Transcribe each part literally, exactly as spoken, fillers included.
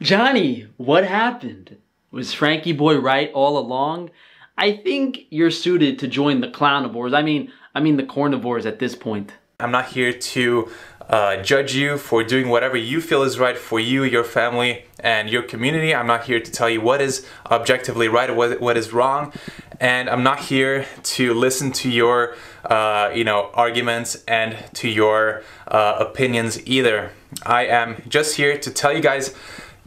Johnny, what happened? Was Frankie Boy right all along? I think you're suited to join the Clownivores. I mean, I mean the Cornivores at this point. I'm not here to uh, judge you for doing whatever you feel is right for you, your family, and your community. I'm not here to tell you what is objectively right or what, what is wrong. And I'm not here to listen to your, uh, you know, arguments and to your uh, opinions either. I am just here to tell you guys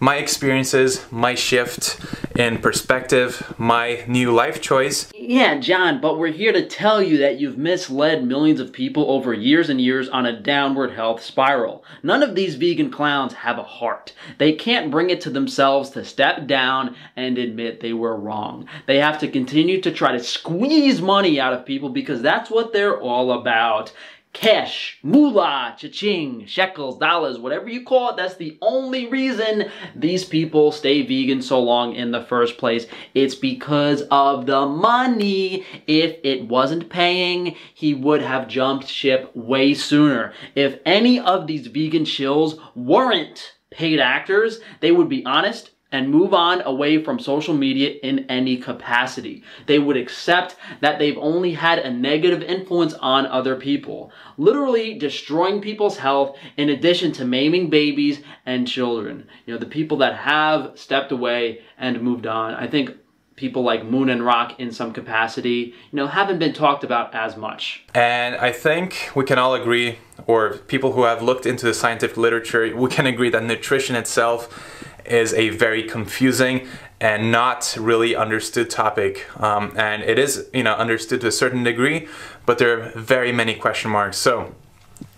my experiences, my shift in perspective, my new life choice. Yeah, John, but we're here to tell you that you've misled millions of people over years and years on a downward health spiral. None of these vegan clowns have a heart. They can't bring it to themselves to step down and admit they were wrong. They have to continue to try to squeeze money out of people because that's what they're all about. Cash, moolah, cha-ching, shekels, dollars, whatever you call it, that's the only reason these people stay vegan so long in the first place. It's because of the money. If it wasn't paying, he would have jumped ship way sooner. If any of these vegan shills weren't paid actors, they would be honest and move on away from social media in any capacity. They would accept that they've only had a negative influence on other people, literally destroying people's health in addition to maiming babies and children. You know, the people that have stepped away and moved on, I think people like Moon and Rock in some capacity, you know, haven't been talked about as much. And I think we can all agree, or people who have looked into the scientific literature, we can agree that nutrition itself is a very confusing and not really understood topic. Um, and it is, you know, understood to a certain degree, but there are very many question marks. So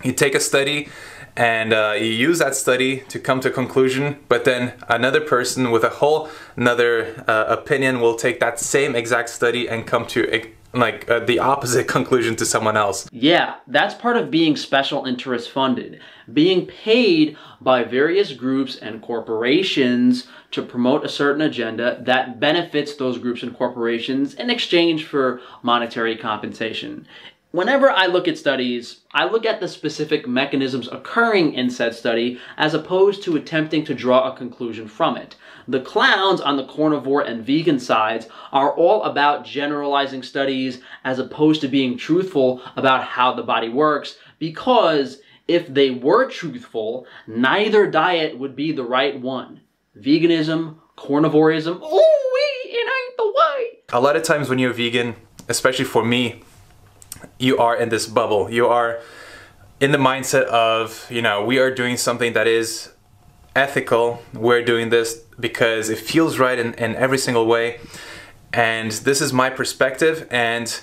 you take a study and uh, you use that study to come to a conclusion, but then another person with a whole another uh, opinion will take that same exact study and come to a like uh, the opposite conclusion to someone else. Yeah, that's part of being special interest funded. Being paid by various groups and corporations to promote a certain agenda that benefits those groups and corporations in exchange for monetary compensation. Whenever I look at studies, I look at the specific mechanisms occurring in said study as opposed to attempting to draw a conclusion from it. The clowns on the carnivore and vegan sides are all about generalizing studies as opposed to being truthful about how the body works, because if they were truthful, neither diet would be the right one. Veganism, carnivorism, ooh wee, it ain't the way. A lot of times when you're vegan, especially for me, you are in this bubble. You are in the mindset of, you know, we are doing something that is ethical. We're doing this because it feels right in, in every single way. And this is my perspective. And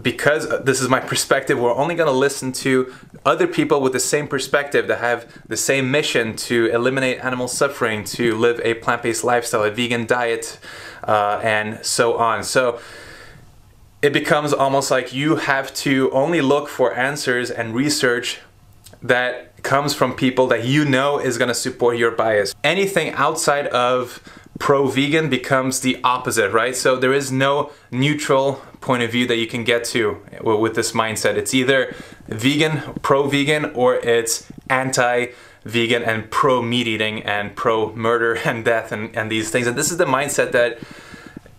because this is my perspective, we're only going to listen to other people with the same perspective that have the same mission to eliminate animal suffering, to live a plant-based lifestyle, a vegan diet, uh, and so on. So it becomes almost like you have to only look for answers and research that comes from people that you know is gonna support your bias. Anything outside of pro-vegan becomes the opposite, right? So there is no neutral point of view that you can get to with this mindset. It's either vegan, pro-vegan, or it's anti-vegan and pro-meat eating and pro-murder and death and, and these things. And this is the mindset that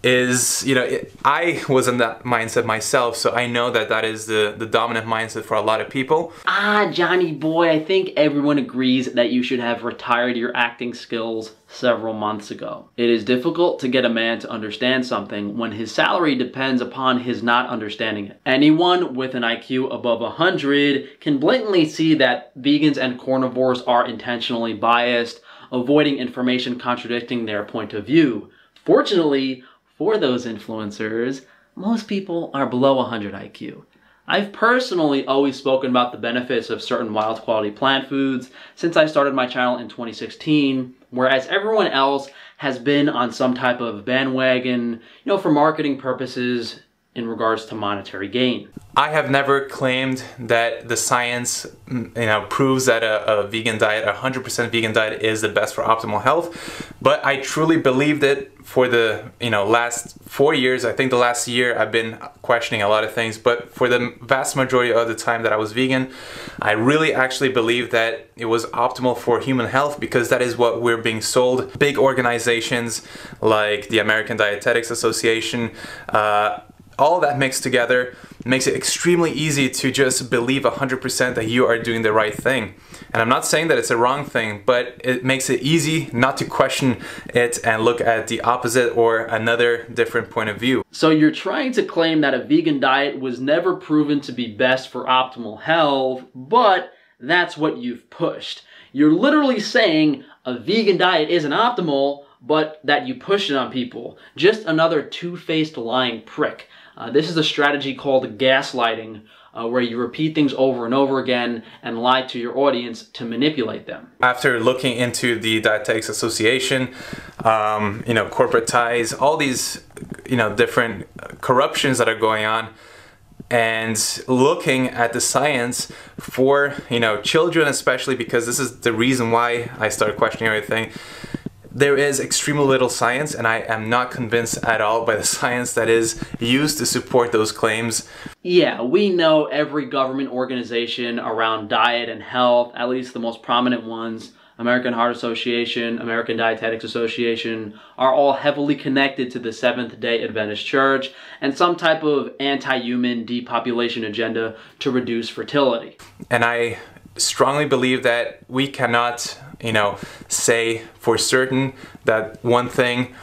is, you know, it, I was in that mindset myself, so I know that that is the, the dominant mindset for a lot of people. Ah, Johnny boy, I think everyone agrees that you should have retired your acting skills several months ago. It is difficult to get a man to understand something when his salary depends upon his not understanding it. Anyone with an I Q above one hundred can blatantly see that vegans and carnivores are intentionally biased, avoiding information contradicting their point of view. Fortunately, for those influencers, most people are below one hundred I Q. I've personally always spoken about the benefits of certain wild quality plant foods since I started my channel in twenty sixteen, whereas everyone else has been on some type of bandwagon, you know, for marketing purposes, in regards to monetary gain. I have never claimed that the science, you know, proves that a, a vegan diet, a one hundred percent vegan diet, is the best for optimal health, but I truly believed it for the, you know, last four years. I think the last year I've been questioning a lot of things, but for the vast majority of the time that I was vegan, I really actually believed that it was optimal for human health, because that is what we're being sold. Big organizations like the American Dietetics Association, uh, all that mixed together makes it extremely easy to just believe one hundred percent that you are doing the right thing. And I'm not saying that it's a wrong thing, but it makes it easy not to question it and look at the opposite or another different point of view. So you're trying to claim that a vegan diet was never proven to be best for optimal health, but that's what you've pushed. You're literally saying a vegan diet isn't optimal, but that you push it on people. Just another two-faced lying prick. Uh, this is a strategy called gaslighting, uh, where you repeat things over and over again and lie to your audience to manipulate them. After looking into the Dietetics Association, um, you know, corporate ties, all these, you know, different corruptions that are going on, and looking at the science for, you know, children especially, because this is the reason why I started questioning everything. There is extremely little science, and I am not convinced at all by the science that is used to support those claims. Yeah, we know every government organization around diet and health, at least the most prominent ones, American Heart Association, American Dietetics Association, are all heavily connected to the Seventh-day Adventist Church and some type of anti-human depopulation agenda to reduce fertility. And I strongly believe that we cannot, you know, say for certain that one thing,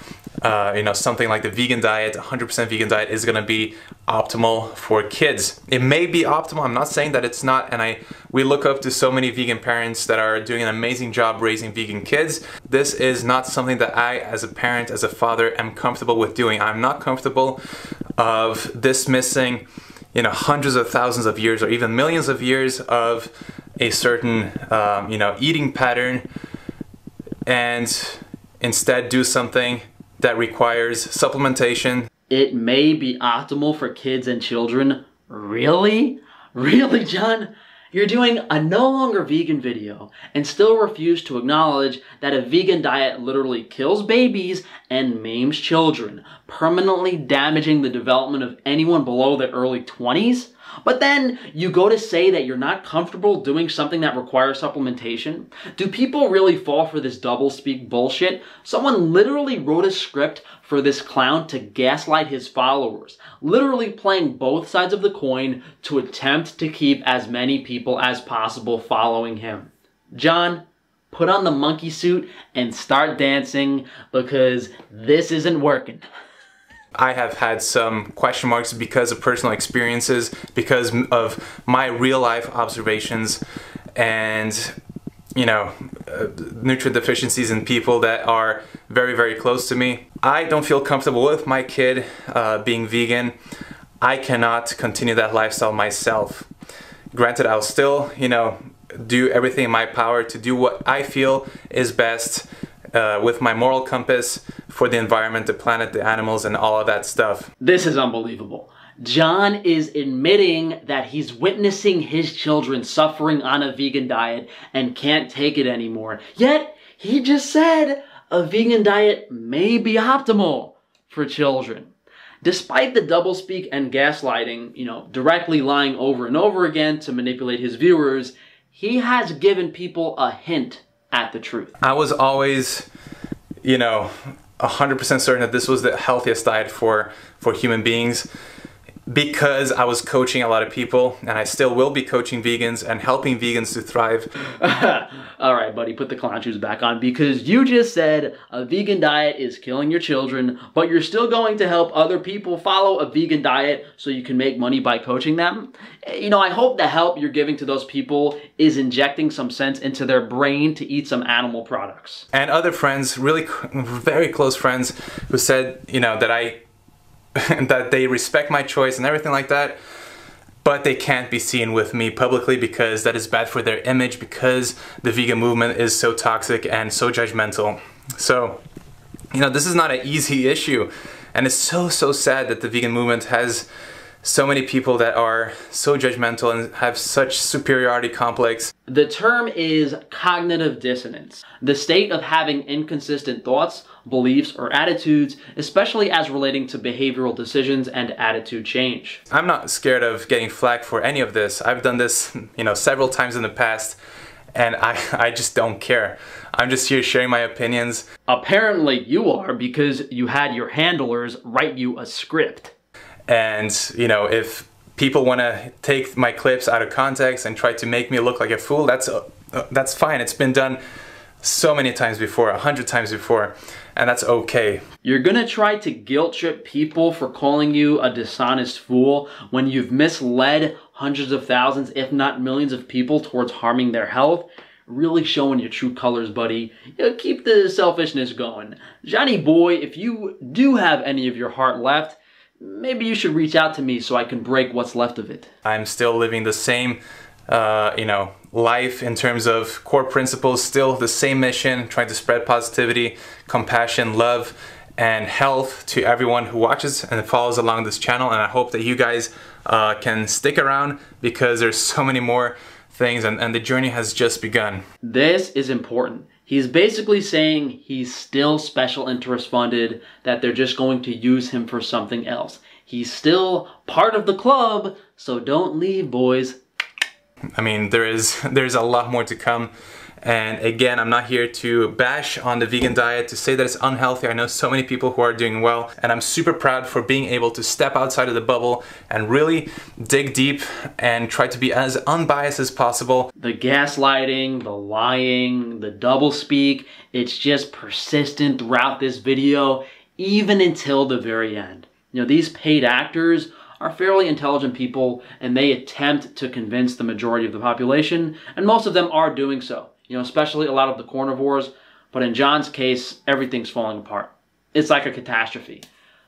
uh, you know, something like the vegan diet, one hundred percent vegan diet, is gonna be optimal for kids. It may be optimal, I'm not saying that it's not, and I we look up to so many vegan parents that are doing an amazing job raising vegan kids. This is not something that I, as a parent, as a father, am comfortable with doing. I'm not comfortable of dismissing, you know, hundreds of thousands of years or even millions of years of a certain, um, you know, eating pattern, and instead do something that requires supplementation. It may be optimal for kids and children. Really? Really, John? You're doing a no longer vegan video and still refuse to acknowledge that a vegan diet literally kills babies and maims children, permanently damaging the development of anyone below the early twenties? But then you go to say that you're not comfortable doing something that requires supplementation? Do people really fall for this doublespeak bullshit? Someone literally wrote a script for this clown to gaslight his followers, literally playing both sides of the coin to attempt to keep as many people as possible following him. John, put on the monkey suit and start dancing, because this isn't working. I have had some question marks because of personal experiences, because of my real life observations, and you know, uh, nutrient deficiencies in people that are very, very close to me. I don't feel comfortable with my kid uh, being vegan. I cannot continue that lifestyle myself. Granted, I'll still, you know, do everything in my power to do what I feel is best uh, with my moral compass for the environment, the planet, the animals, and all of that stuff. This is unbelievable. John is admitting that he's witnessing his children suffering on a vegan diet and can't take it anymore. Yet, he just said a vegan diet may be optimal for children. Despite the doublespeak and gaslighting, you know, directly lying over and over again to manipulate his viewers, he has given people a hint at the truth. I was always, you know, one hundred percent certain that this was the healthiest diet for, for human beings, because I was coaching a lot of people, and I still will be coaching vegans and helping vegans to thrive. All right, buddy, put the clown shoes back on, because you just said a vegan diet is killing your children, but you're still going to help other people follow a vegan diet so you can make money by coaching them. You know, I hope the help you're giving to those people is injecting some sense into their brain to eat some animal products. And other friends, really very close friends, who said, you know, that I that they respect my choice and everything like that, but they can't be seen with me publicly because that is bad for their image, because the vegan movement is so toxic and so judgmental. So, you know, this is not an easy issue. And it's so, so sad that the vegan movement has so many people that are so judgmental and have such superiority complex. The term is cognitive dissonance, the state of having inconsistent thoughts, beliefs, or attitudes, especially as relating to behavioral decisions and attitude change. I'm not scared of getting flack for any of this. I've done this, you know, several times in the past, and I, I just don't care. I'm just here sharing my opinions. Apparently you are, because you had your handlers write you a script. And, you know, if people want to take my clips out of context and try to make me look like a fool, that's, uh, that's fine. It's been done so many times before, a hundred times before, and that's okay. You're gonna try to guilt trip people for calling you a dishonest fool when you've misled hundreds of thousands, if not millions of people towards harming their health? Really showing your true colors, buddy. You know, keep the selfishness going. Johnny boy, if you do have any of your heart left, maybe you should reach out to me so I can break what's left of it. I'm still living the same, uh, you know, life in terms of core principles, still the same mission, trying to spread positivity, compassion, love, and health to everyone who watches and follows along this channel. And I hope that you guys uh, can stick around, because there's so many more things, and, and the journey has just begun. This is important. He's basically saying he's still special interest funded, that they're just going to use him for something else. He's still part of the club, so don't leave, boys. I mean, there is there's a lot more to come. And again, I'm not here to bash on the vegan diet, to say that it's unhealthy. I know so many people who are doing well, and I'm super proud for being able to step outside of the bubble and really dig deep and try to be as unbiased as possible. The gaslighting, the lying, the doublespeak, it's just persistent throughout this video, even until the very end. You know, these paid actors are fairly intelligent people, and they attempt to convince the majority of the population, and most of them are doing so. You know, especially a lot of the carnivores, but in Jon's case, everything's falling apart. It's like a catastrophe.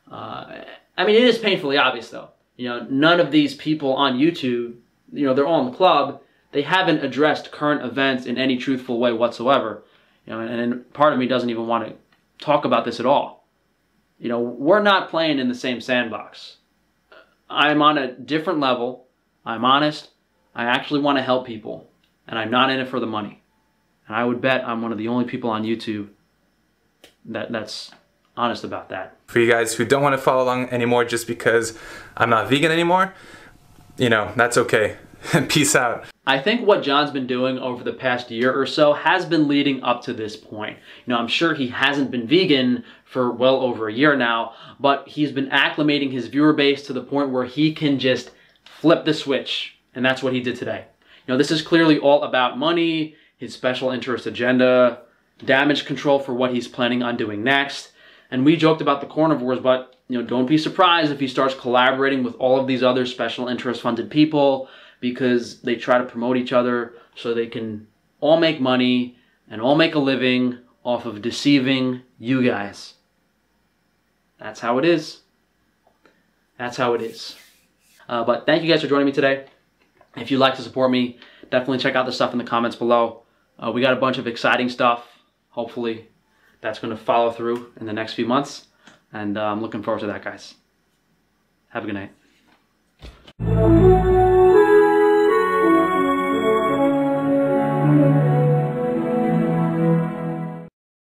Uh, I mean, it is painfully obvious, though. You know, none of these people on YouTube, you know, they're all in the club. They haven't addressed current events in any truthful way whatsoever. You know, and, and part of me doesn't even want to talk about this at all. You know, we're not playing in the same sandbox. I'm on a different level. I'm honest. I actually want to help people, and I'm not in it for the money. And I would bet I'm one of the only people on YouTube that, that's honest about that. For you guys who don't want to follow along anymore just because I'm not vegan anymore, you know, that's okay. Peace out. I think what Jon's been doing over the past year or so has been leading up to this point. You know, I'm sure he hasn't been vegan for well over a year now, but he's been acclimating his viewer base to the point where he can just flip the switch. And that's what he did today. You know, this is clearly all about money, his special interest agenda, damage control for what he's planning on doing next. And we joked about the carnivores, but you know, don't be surprised if he starts collaborating with all of these other special interest funded people, because they try to promote each other so they can all make money and all make a living off of deceiving you guys. That's how it is. That's how it is. Uh, but thank you guys for joining me today. If you'd like to support me, definitely check out the stuff in the comments below. Uh, we got a bunch of exciting stuff. Hopefully that's going to follow through in the next few months. And uh, I'm looking forward to that, guys. Have a good night.